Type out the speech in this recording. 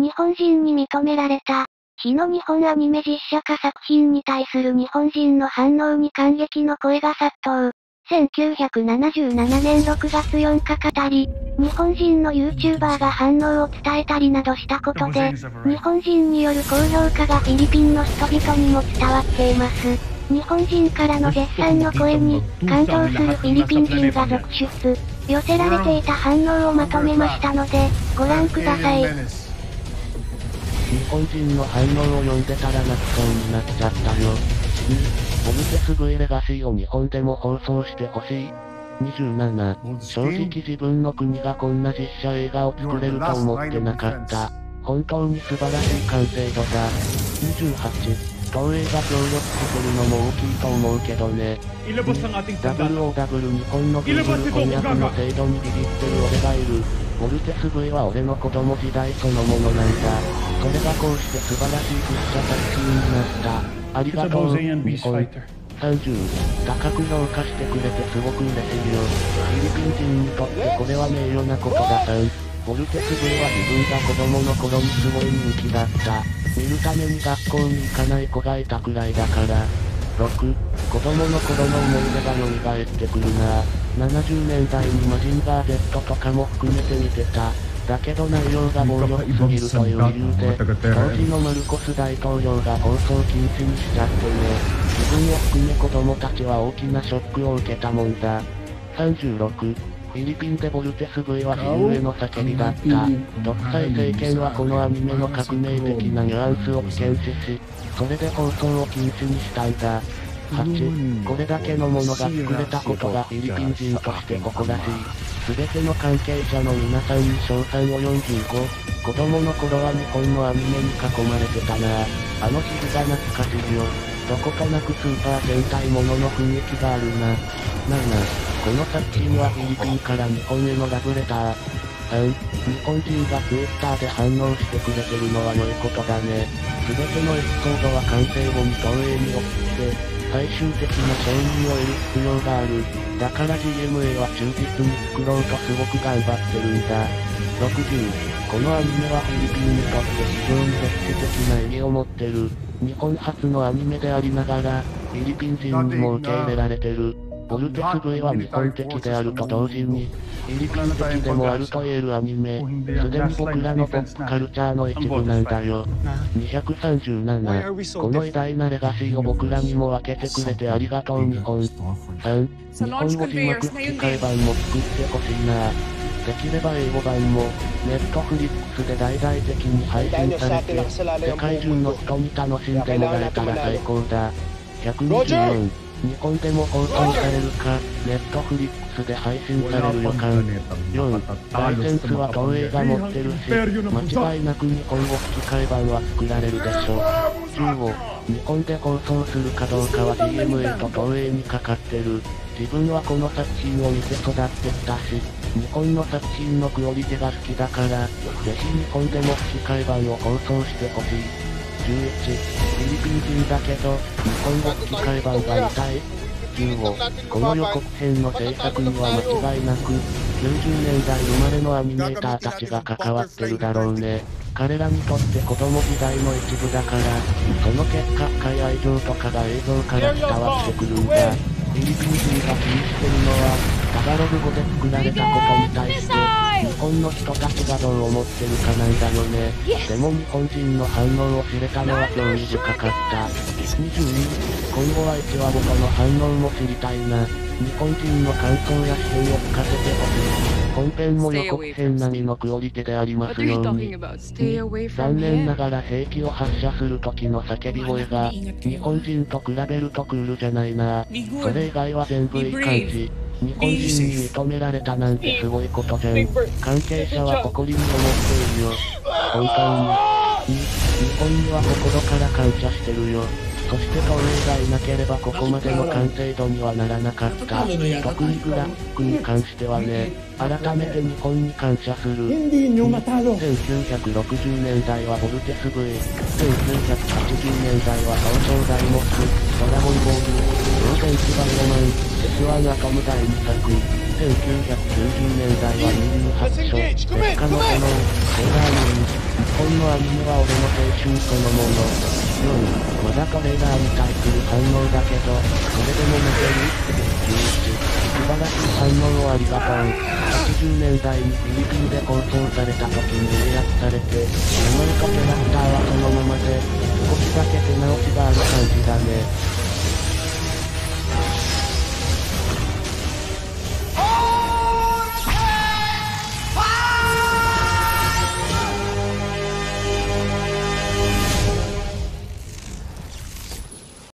日本人に認められた。火の日本アニメ実写化作品に対する日本人の反応に感激の声が殺到。1977年6月4日語り、日本人の YouTuber が反応を伝えたりなどしたことで、日本人による高評価がフィリピンの人々にも伝わっています。日本人からの絶賛の声に、感動するフィリピン人が続出。寄せられていた反応をまとめましたので、ご覧ください。日本人の反応を読んでたら泣きそうになっちゃったよ。お店すぐいレガシーを日本でも放送してほしい。27、正直自分の国がこんな実写映画を作れると思ってなかった。本当に素晴らしい完成度だ。28、東映が協力するのも大きいと思うけどね。00日本のビール婚約の制度にビビってる俺がいる。モルテスグイは俺の子供時代そのものなんだ。それがこうして素晴らしい実写作品になった。ありがとう、日本。30、高く評価してくれてすごく嬉しいよ。フィリピン人にとってこれは名誉なことだ。3、ボルテスグは自分が子供の頃にすごい人気だった。見るために学校に行かない子がいたくらいだから。6、子供の頃の思い出が蘇ってくるな。70年代にマジンガー Z とかも含めて見てた。だけど内容が暴力すぎるという理由で、当時のマルコス大統領が放送禁止にしちゃってね。自分を含め子供たちは大きなショックを受けたもんだ。36、フィリピンでボルテスグイは比喩への叫びだった。独裁政権はこのアニメの革命的なニュアンスを危険視し、それで放送を禁止にしたんだ。8、これだけのものが作れたことがフィリピン人として誇らしい。すべての関係者の皆さんに称賛を。45、子供の頃は日本のアニメに囲まれてたな。あの日々が懐かしいよ。どことなくスーパー全体ものの雰囲気があるな。7、この作品はフィリピンから日本へのラブレター。3、日本人がツイッターで反応してくれてるのは良いことだね。すべてのエピソードは完成後に東映に送って、最終的な承認を得る必要がある。だから GMA は忠実に作ろうとすごく頑張ってるんだ。60、このアニメはフィリピンにとって非常に歴史的な意味を持ってる。日本初のアニメでありながら、フィリピン人にも受け入れられてる。ボルテスグイは日本的であると同時に、フィリピン的でもあると言えるアニメ、すでに僕らのポップカルチャーの一部なんだよ。237、この偉大なレガシーを僕らにも分けてくれてありがとう日本。3、日本語字幕吹き替え版も作ってほしいな。できれば英語版も、ネットフリックスで大々的に配信されて、世界中の人に楽しんでもらえたら最高だ。124、日本でも放送されるか、ネットフリックスで配信される予感。4、ライセンスは東映が持ってるし、間違いなく日本語吹き替え版は作られるでしょう。15、日本で放送するかどうかは GMA と東映にかかってる。自分はこの作品を見て育ってきたし、日本の作品のクオリティが好きだから、ぜひ日本でも吹き替え版を放送してほしい。11、フィリピン人だけど、日本語吹き替え版が見たい。15、この予告編の制作には間違いなく、90年代生まれのアニメーターたちが関わってるだろうね。彼らにとって子供時代の一部だから、その結果深い愛情とかが映像から伝わってくるんだ。フィリピン人が気にしてるのは、タガログ語で作られたことに対して、日本の人たちがどう思ってるかなんだよね。でも日本人の反応を知れたのは興味深かった。22、今後は1話ごとの反応も知りたいな。日本人の感想や視点を聞かせてほしい。本編も予告編並みのクオリティでありますように。残念ながら兵器を発射する時の叫び声が、日本人と比べるとクールじゃないな。それ以外は全部いい感じ。日本人に認められたなんてすごいことじゃん。関係者は誇りに思っているよ。本当に。日本には心から感謝してるよ。そして東映がいなければここまでの完成度にはならなかった。特にグラフィックに関してはね、改めて日本に感謝する。1960年代はボルテスグイ、1980年代は東証ダイモス、ドラゴンボール、超電磁バイオマン、S1 アトム第2作、1990年代は28章、鉄火の炎、セーラームーン、本のアニメは俺の青春そのもの。4、まだこれがアンタイトル反応だけど、それでもモテる ?11、素晴らしい反応をありがとう。80年代にフィリピンで放送された時に制圧されて、生まれたキャラクターはそのまま